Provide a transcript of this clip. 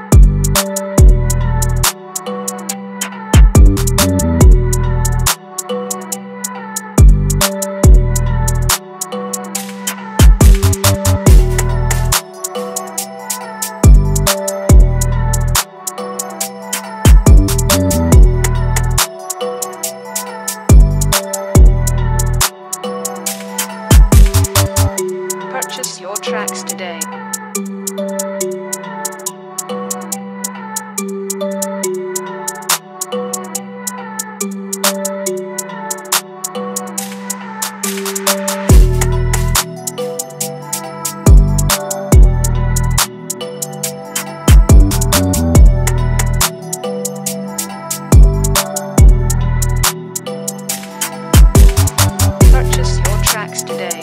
Purchase your tracks today. Purchase your tracks today. Purchase your tracks today. Purchase your tracks today.